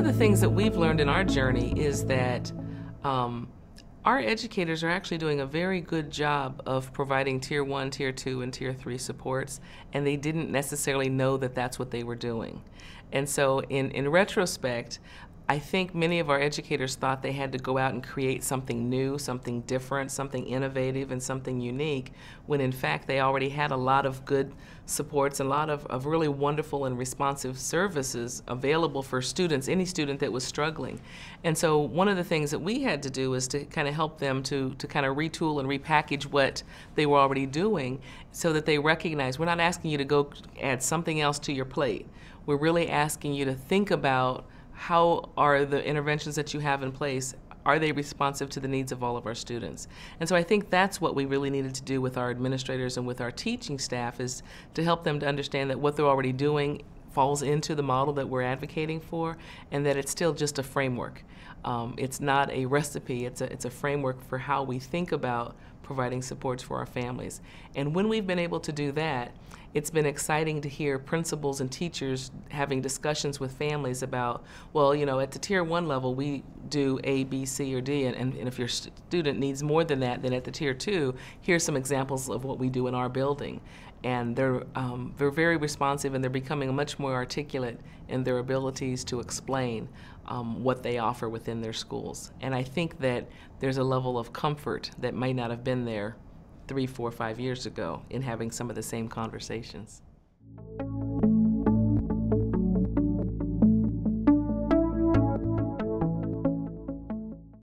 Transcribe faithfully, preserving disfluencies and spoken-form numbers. of the things that we've learned in our journey is that um, our educators are actually doing a very good job of providing Tier one, Tier two, and Tier three supports, and they didn't necessarily know that that's what they were doing. And so in, in retrospect, I think many of our educators thought they had to go out and create something new, something different, something innovative, and something unique, when in fact they already had a lot of good supports and a lot of, of really wonderful and responsive services available for students, any student that was struggling. And so one of the things that we had to do is to kind of help them to, to kind of retool and repackage what they were already doing so that they recognize we're not asking you to go add something else to your plate. We're really asking you to think about how are the interventions that you have in place, are they responsive to the needs of all of our students? And so I think that's what we really needed to do with our administrators and with our teaching staff, is to help them to understand that what they're already doing falls into the model that we're advocating for, and that it's still just a framework. Um, it's not a recipe, it's a, it's a framework for how we think about providing supports for our families. And when we've been able to do that, it's been exciting to hear principals and teachers having discussions with families about, well, you know, at the Tier one level, we do A, B, C, or D, and, and, and if your student needs more than that, then at the Tier two, here's some examples of what we do in our building. And they're, um, they're very responsive, and they're becoming much more articulate in their abilities to explain um, what they offer within their schools. And I think that there's a level of comfort that might not have been there three, four, five years ago in having some of the same conversations.